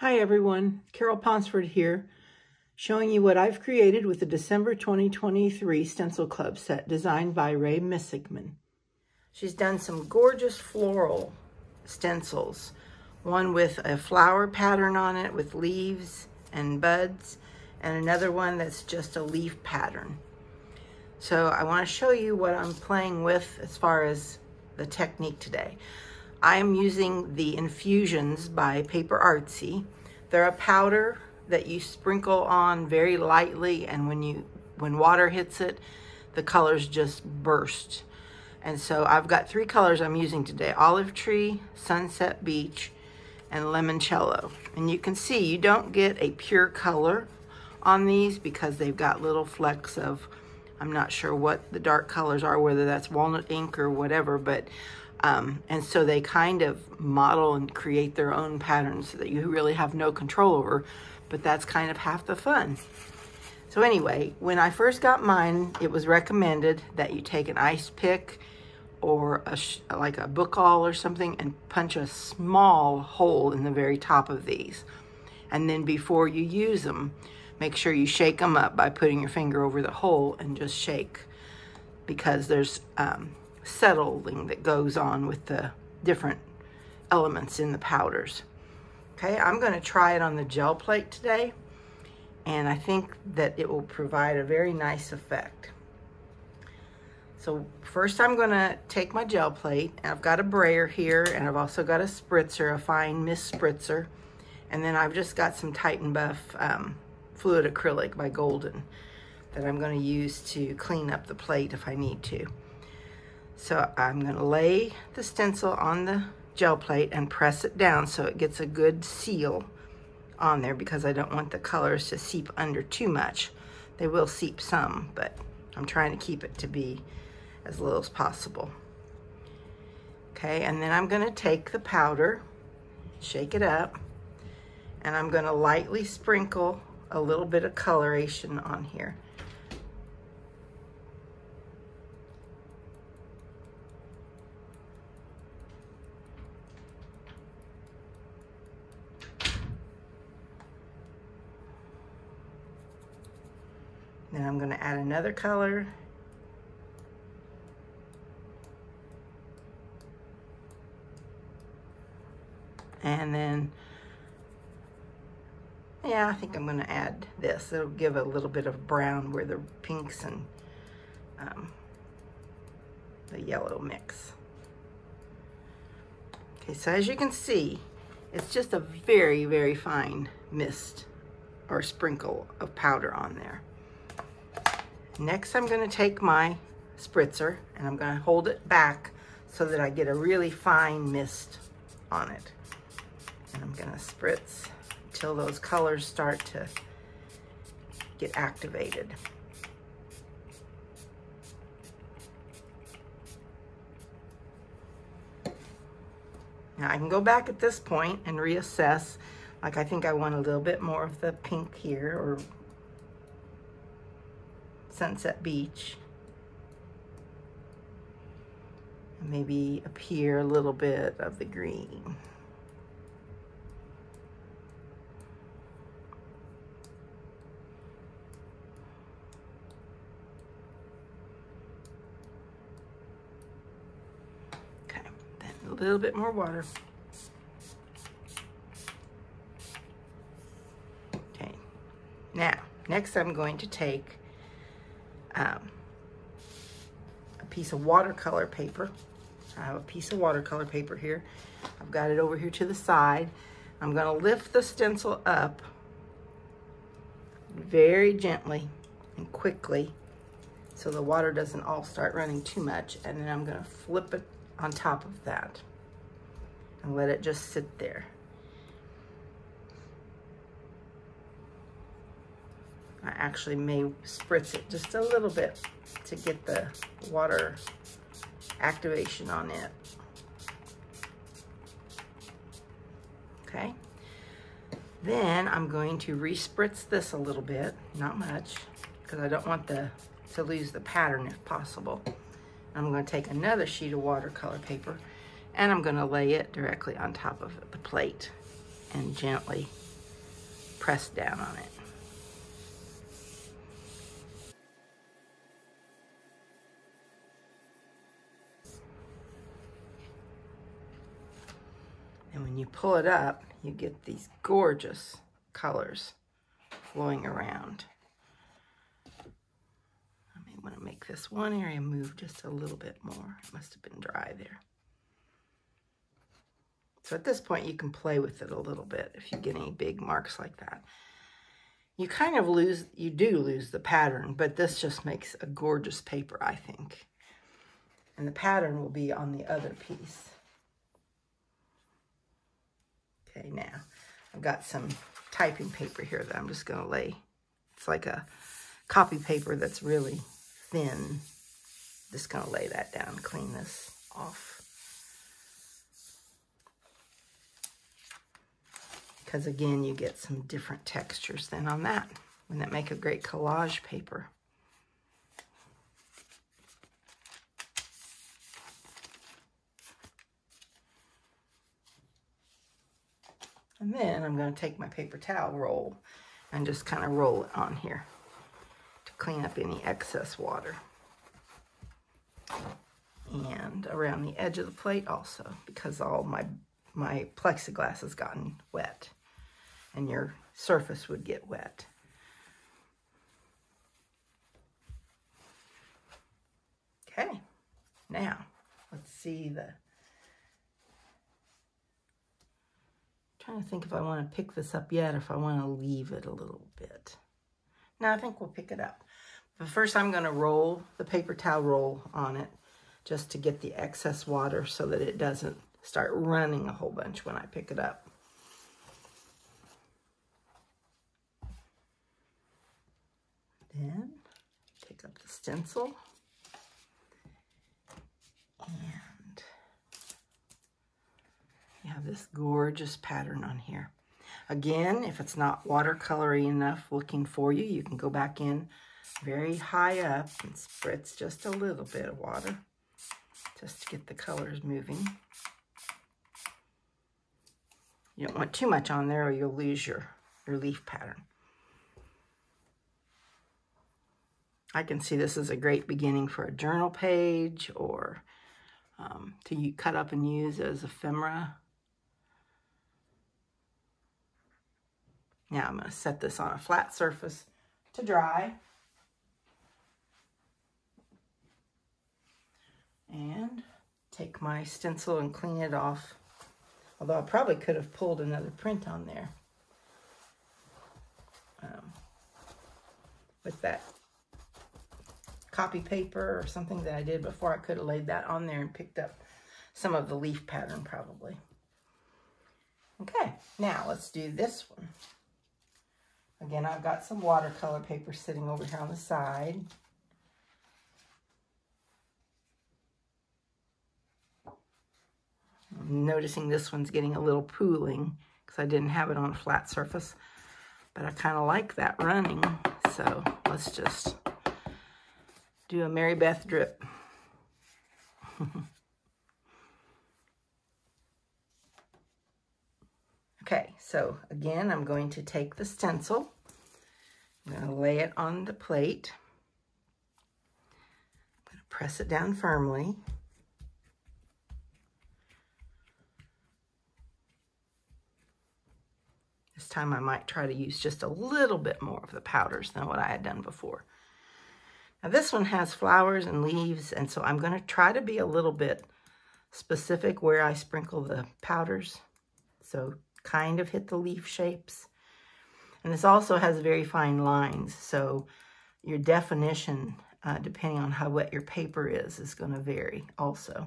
Hi everyone, Carol Ponsford here, showing you what I've created with the December 2023 Stencil Club set designed by Ray Missigman. She's done some gorgeous floral stencils, one with a flower pattern on it with leaves and buds, and another one that's just a leaf pattern. So I want to show you what I'm playing with as far as the technique today. I'm using the Infusions by Paper Artsy. They're a powder that you sprinkle on very lightly, and when water hits it, the colors just burst. And so I've got three colors I'm using today: Olive Tree, Sunset Beach, and Limoncello. And you can see you don't get a pure color on these because they've got little flecks of, I'm not sure what the dark colors are, whether that's walnut ink or whatever, but and so they kind of model and create their own patterns that you really have no control over, but that's kind of half the fun. So anyway, when I first got mine, it was recommended that you take an ice pick or like a bookall or something and punch a small hole in the very top of these. And then before you use them, make sure you shake them up by putting your finger over the hole and just shake, because there's settling that goes on with the different elements in the powders. Okay, I'm going to try it on the gel plate today, and I think that it will provide a very nice effect. So first I'm going to take my gel plate, and I've got a brayer here, and I've also got a spritzer, a fine mist spritzer, and then I've just got some Titan Buff fluid acrylic by Golden that I'm going to use to clean up the plate if I need to. So I'm going to lay the stencil on the gel plate and press it down so it gets a good seal on there, because I don't want the colors to seep under too much. They will seep some, but I'm trying to keep it to be as little as possible. Okay, and then I'm going to take the powder, shake it up, and I'm going to lightly sprinkle a little bit of coloration on here. Then I'm going to add another color. And then, yeah, I think I'm going to add this. It'll give a little bit of brown where the pinks and the yellow mix. Okay, so as you can see, it's just a very, very fine mist or sprinkle of powder on there. Next, I'm going to take my spritzer and I'm going to hold it back so that I get a really fine mist on it. And I'm going to spritz until those colors start to get activated. Now I can go back at this point and reassess. Like, I think I want a little bit more of the pink here, or Sunset Beach, and maybe up here a little bit of the green. Okay, then a little bit more water. Okay, now next I'm going to take a piece of watercolor paper. I have a piece of watercolor paper here. I've got it over here to the side. I'm going to lift the stencil up very gently and quickly so the water doesn't all start running too much, and then I'm going to flip it on top of that and let it just sit there. I actually may spritz it just a little bit to get the water activation on it. Okay. Then I'm going to respritz this a little bit, not much, because I don't want to lose the pattern if possible. I'm going to take another sheet of watercolor paper and I'm going to lay it directly on top of the plate and gently press down on it. And when you pull it up, you get these gorgeous colors flowing around. I may want to make this one area move just a little bit more. It must have been dry there. So at this point, you can play with it a little bit if you get any big marks like that. You kind of lose, you do lose the pattern, but this just makes a gorgeous paper, I think. And the pattern will be on the other piece. Okay, now I've got some typing paper here that I'm just going to lay. It's like a copy paper that's really thin. Just going to lay that down, clean this off. Because again, you get some different textures then on that. And that make a great collage paper. And then I'm going to take my paper towel roll and just kind of roll it on here to clean up any excess water. And around the edge of the plate also, because all my plexiglass has gotten wet and your surface would get wet. Okay, now let's see the... trying to think if I want to pick this up yet, or if I want to leave it a little bit. No, I think we'll pick it up. But first I'm going to roll the paper towel roll on it just to get the excess water so that it doesn't start running a whole bunch when I pick it up. Then pick up the stencil and have this gorgeous pattern on here. Again, if it's not watercolory enough looking for you, you can go back in very high up and spritz just a little bit of water just to get the colors moving. You don't want too much on there or you'll lose your leaf pattern. I can see this is a great beginning for a journal page or to cut up and use as ephemera. Now I'm going to set this on a flat surface to dry. And take my stencil and clean it off. Although I probably could have pulled another print on there. With that copy paper or something that I did before, I could have laid that on there and picked up some of the leaf pattern probably. Okay, now let's do this one. Again, I've got some watercolor paper sitting over here on the side. I'm noticing this one's getting a little pooling because I didn't have it on a flat surface, but I kind of like that running. So let's just do a Mary Beth drip. Okay, so again, I'm going to take the stencil. I'm going to lay it on the plate. I'm going to press it down firmly. This time I might try to use just a little bit more of the powders than what I had done before. Now this one has flowers and leaves, and so I'm going to try to be a little bit specific where I sprinkle the powders. So kind of hit the leaf shapes. And this also has very fine lines, so your definition, depending on how wet your paper is going to vary also.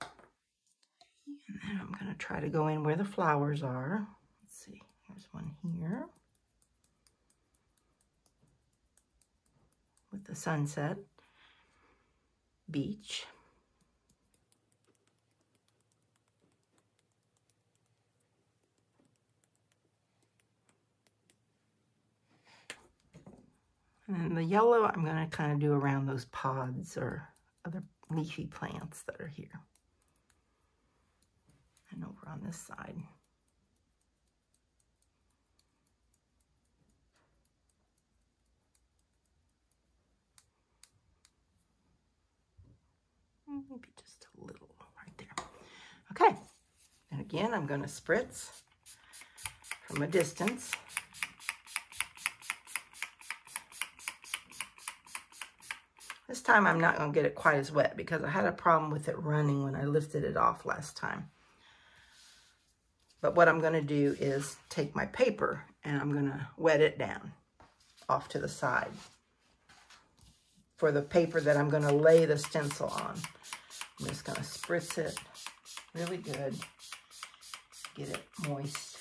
And then I'm going to try to go in where the flowers are. Let's see, here's one here with the Sunset Beach. And then the yellow, I'm going to kind of do around those pods or other leafy plants that are here. and over on this side. Maybe just a little right there. Okay, and again, I'm going to spritz from a distance. This time I'm not going to get it quite as wet because I had a problem with it running when I lifted it off last time. But what I'm going to do is take my paper and I'm going to wet it down off to the side for the paper that I'm going to lay the stencil on. I'm just going to spritz it really good, get it moist.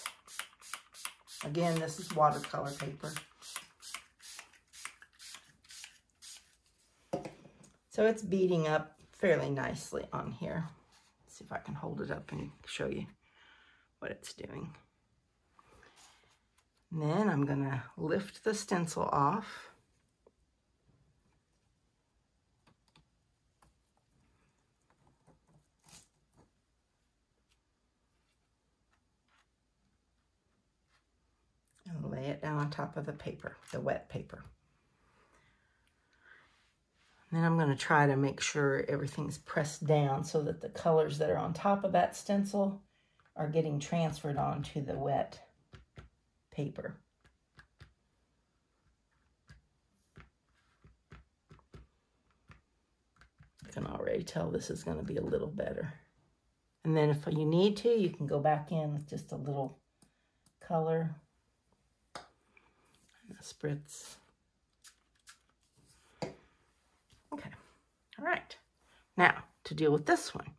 Again, this is watercolor paper. So it's beading up fairly nicely on here. Let's see if I can hold it up and show you what it's doing. And then I'm gonna lift the stencil off. And lay it down on top of the paper, the wet paper. Then I'm going to try to make sure everything's pressed down so that the colors that are on top of that stencil are getting transferred onto the wet paper. I can already tell this is going to be a little better. And then if you need to, you can go back in with just a little color and a spritz. All right, now to deal with this one.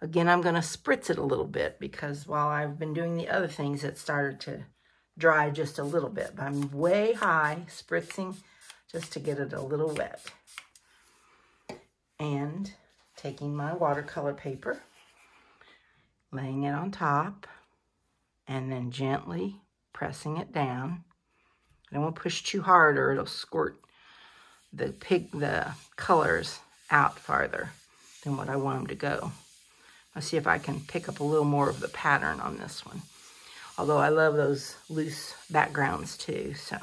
Again, I'm going to spritz it a little bit because while I've been doing the other things, it started to dry just a little bit. But I'm way high spritzing just to get it a little wet. And taking my watercolor paper, laying it on top, and then gently pressing it down. I don't want to push too hard or it'll squirt the colors out farther than what I want them to go. Let's see if I can pick up a little more of the pattern on this one. Although I love those loose backgrounds too, so.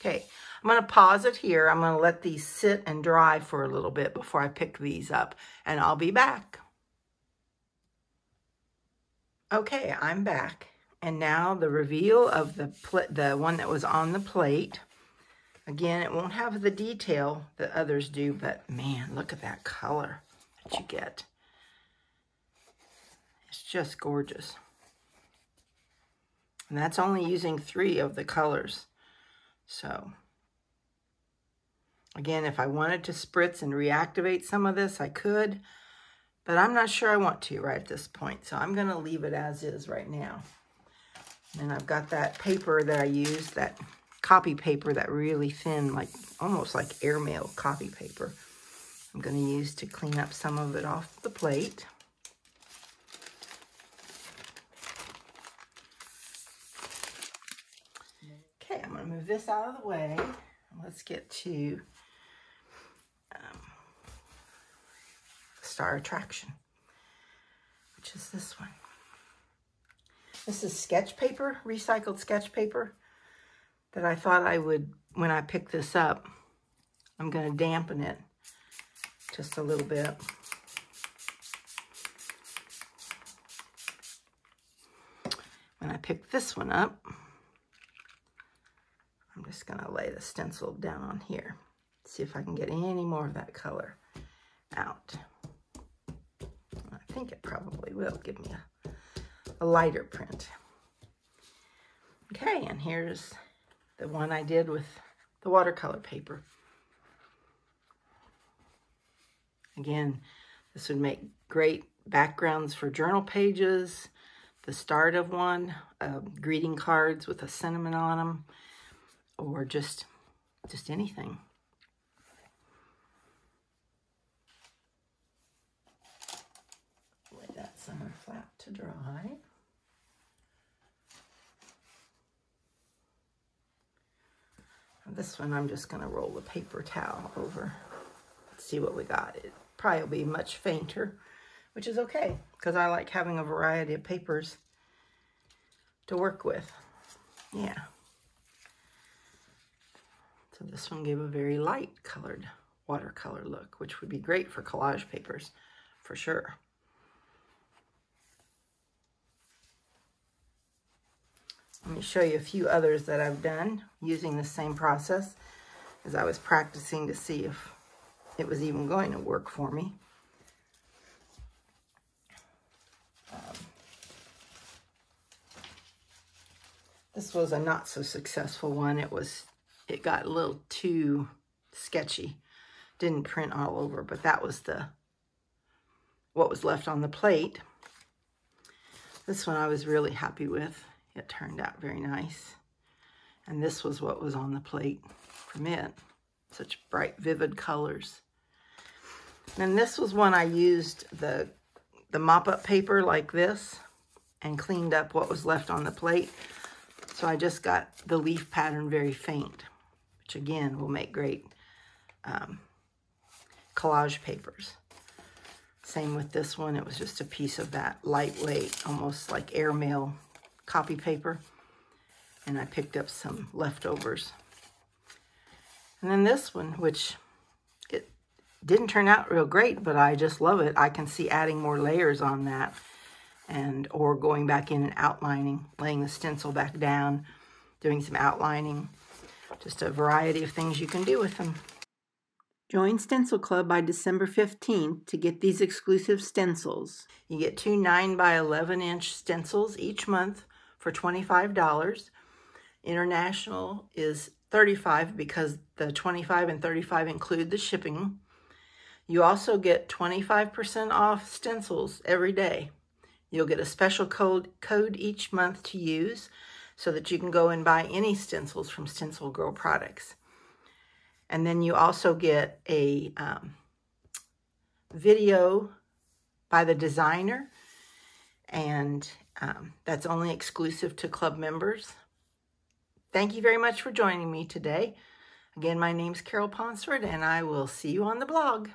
Okay, I'm gonna pause it here. I'm gonna let these sit and dry for a little bit before I pick these up, and I'll be back. Okay, I'm back. And now the reveal of the one that was on the plate. Again, it won't have the detail that others do, but man, look at that color that you get. It's just gorgeous. And that's only using 3 of the colors. So, again, if I wanted to spritz and reactivate some of this, I could. But I'm not sure I want to right at this point, so I'm going to leave it as is right now. And I've got that paper that I used, that copy paper, that really thin, like almost like airmail copy paper. I'm going to use to clean up some of it off the plate. Okay, I'm going to move this out of the way. Let's get to Star Attraction, which is this one. This is sketch paper, recycled sketch paper, that I thought I would, when I pick this up, I'm going to dampen it just a little bit. When I pick this one up, I'm just going to lay the stencil down on here. See if I can get any more of that color out. I think it probably will give me a lighter print. Okay, and here's the one I did with the watercolor paper. Again, this would make great backgrounds for journal pages, the start of one, greeting cards with a sentiment on them, or just anything. Lay that somewhere flat to dry. This one, I'm just going to roll the paper towel over. Let's see what we got. It probably will be much fainter, which is okay, because I like having a variety of papers to work with. Yeah. So this one gave a very light colored watercolor look, which would be great for collage papers, for sure. Let me show you a few others that I've done using the same process, as I was practicing to see if it was even going to work for me. This was a not so successful one. It got a little too sketchy. Didn't print all over, but that was what was left on the plate. This one I was really happy with. It turned out very nice. And this was what was on the plate from it. Such bright, vivid colors. Then this was one I used the mop-up paper like this and cleaned up what was left on the plate. So I just got the leaf pattern very faint, which again will make great collage papers. Same with this one. It was just a piece of that lightweight, almost like airmail copy paper. And I picked up some leftovers. And then this one, which it didn't turn out real great, but I just love it. I can see adding more layers on that, and or going back in and outlining, laying the stencil back down, doing some outlining. Just a variety of things you can do with them. Join Stencil Club by December 15th to get these exclusive stencils. You get two 9 by 11 inch stencils each month for $25. International is $35 because the 25 and 35 include the shipping. You also get 25% off stencils every day. You'll get a special code each month to use so that you can go and buy any stencils from Stencil Girl Products. And then you also get a video by the designer, and that's only exclusive to club members. Thank you very much for joining me today. Again, my name's Carol Ponsford, and I will see you on the blog.